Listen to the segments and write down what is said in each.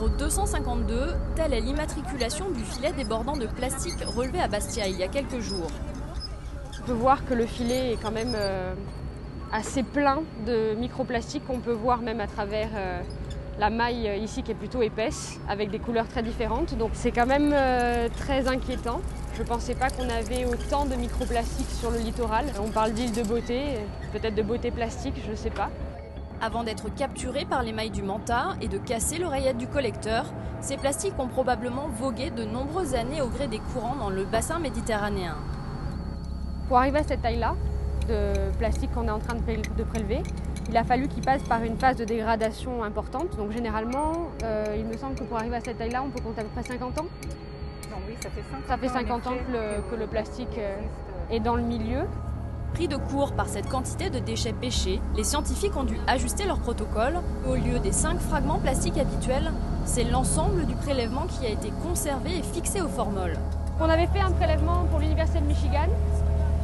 numéro 252, telle est l'immatriculation du filet débordant de plastique relevé à Bastia il y a quelques jours. On peut voir que le filet est quand même assez plein de microplastiques qu'on peut voir même à travers la maille ici qui est plutôt épaisse, avec des couleurs très différentes. Donc c'est quand même très inquiétant. Je ne pensais pas qu'on avait autant de microplastiques sur le littoral. On parle d'île de beauté, peut-être de beauté plastique, je ne sais pas. Avant d'être capturés par les mailles du manta et de casser l'oreillette du collecteur, ces plastiques ont probablement vogué de nombreuses années au gré des courants dans le bassin méditerranéen. Pour arriver à cette taille-là de plastique qu'on est en train de prélever, il a fallu qu'il passe par une phase de dégradation importante. Donc généralement, il me semble que pour arriver à cette taille-là, on peut compter à peu près 50 ans. Non, oui, ça fait 50 ans que le plastique est dans le milieu. Pris de court par cette quantité de déchets pêchés, les scientifiques ont dû ajuster leur protocole. Au lieu des 5 fragments plastiques habituels, c'est l'ensemble du prélèvement qui a été conservé et fixé au formol. On avait fait un prélèvement pour l'Université de Michigan.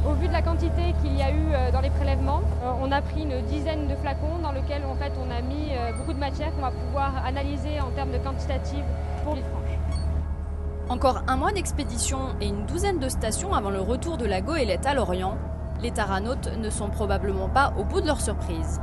Au vu de la quantité qu'il y a eu dans les prélèvements, on a pris une dizaine de flacons dans lesquels en fait, on a mis beaucoup de matière qu'on va pouvoir analyser en termes de quantitative pour l'île Franche. Encore un mois d'expédition et une douzaine de stations avant le retour de la Goélette à Lorient. Les Taranautes ne sont probablement pas au bout de leur surprise.